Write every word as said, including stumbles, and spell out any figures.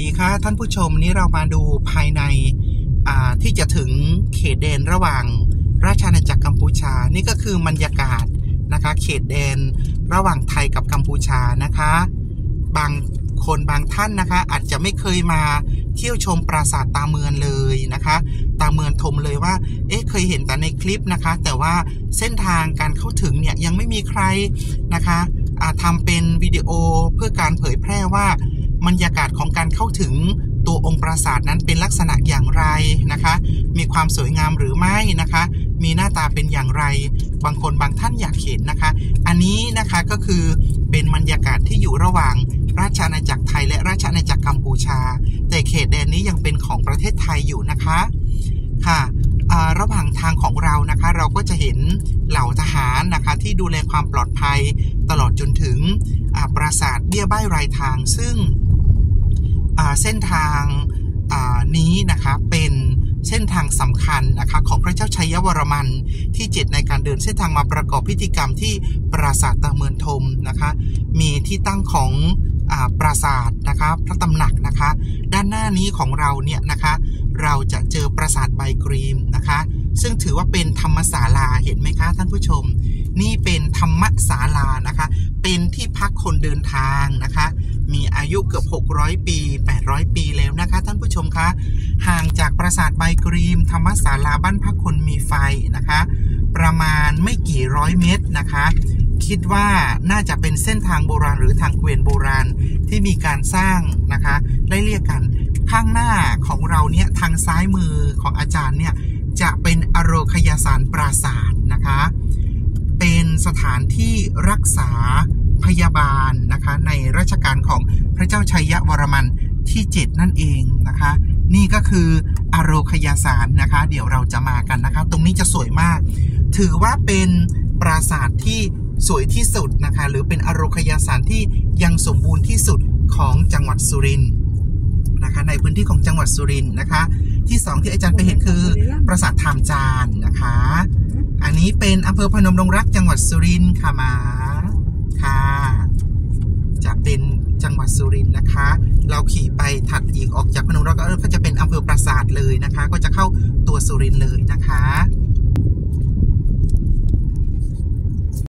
ดีค่ะท่านผู้ชมนี้เรามาดูภายในที่จะถึงเขตแดนระหว่างราชอาณาจักรกัมพูชานี่ก็คือบรรยากาศนะคะเขตแดนระหว่างไทยกับกัมพูชานะคะบางคนบางท่านนะคะอาจจะไม่เคยมาเที่ยวชมปราสาทตาเมืองเลยนะคะตาเมืองทมเลยว่าเอ๊ะเคยเห็นแต่ในคลิปนะคะแต่ว่าเส้นทางการเข้าถึงเนี่ยยังไม่มีใครนะคะทำเป็นวิดีโอเพื่อการเผยแพร่ว่าบรรยากาศของการเข้าถึงตัวองค์ปราสาทนั้นเป็นลักษณะอย่างไรนะคะมีความสวยงามหรือไม่นะคะมีหน้าตาเป็นอย่างไรบางคนบางท่านอยากเห็นนะคะอันนี้นะคะก็คือเป็นบรรยากาศที่อยู่ระหว่างราชอาณาจักรไทยและราชอาณาจักรกัมพูชาแต่เขตแดนนี้ยังเป็นของประเทศไทยอยู่นะคะค่ะระหว่างทางของเรานะคะเราก็จะเห็นเหล่าทหารนะคะที่ดูแลความปลอดภัยตลอดจนถึงปราสาทเบี้ยบ้ายรายทางซึ่งเส้นทางนี้นะคะเป็นเส้นทางสำคัญนะคะของพระเจ้าชัยวรมันที่เจ็ดในการเดินเส้นทางมาประกอบพิธีกรรมที่ปราสาทตาเมืองทมนะคะมีที่ตั้งของปราสาทนะคะพระตำหนักนะคะด้านหน้านี้ของเราเนี่ยนะคะเราจะเจอปราสาทใบกรีมนะคะซึ่งถือว่าเป็นธรรมศาลาเห็นไหมคะท่านผู้ชมนี่เป็นธรรมศาลานะคะเป็นที่พักคนเดินทางนะคะมีอายุเกือบหกร้อยปีแปดร้อยปีแล้วนะคะท่านผู้ชมคะห่างจากปราสาทใบกรีมธรรมศาลาบ้านพักคนมีไฟนะคะประมาณไม่กี่ร้อยเมตรนะคะคิดว่าน่าจะเป็นเส้นทางโบราณหรือทางเกวียนโบราณที่มีการสร้างนะคะไล่เรียกกันข้างหน้าของเราเนี่ยทางซ้ายมือของอาจารย์เนี่ยจะเป็นอโรคยสารปราสาทนะคะเป็นสถานที่รักษาพยาบาลนะคะในรัชกาลของพระเจ้าชัยวรมันที่เจ็ดนั่นเองนะคะนี่ก็คืออโรคยสารนะคะเดี๋ยวเราจะมากันนะคะตรงนี้จะสวยมากถือว่าเป็นปราสาทที่สวยที่สุดนะคะหรือเป็นอโรคยสารที่ยังสมบูรณ์ที่สุดของจังหวัดสุรินทร์นะคะในพื้นที่ของจังหวัดสุรินทร์นะคะที่สองที่อาจารย์ไปเห็นคือปราสาททามจานนะคะอันนี้เป็นอำเภอพนมดงรักจังหวัดสุรินทร์ค่ะมาค่ะจะเป็นจังหวัดสุรินทร์นะคะเราขี่ไปถัดอีกออกจากพนมดงรักก็จะเป็นอำเภอปราสาทเลยนะคะก็จะเข้าตัวสุรินทร์เลยนะคะ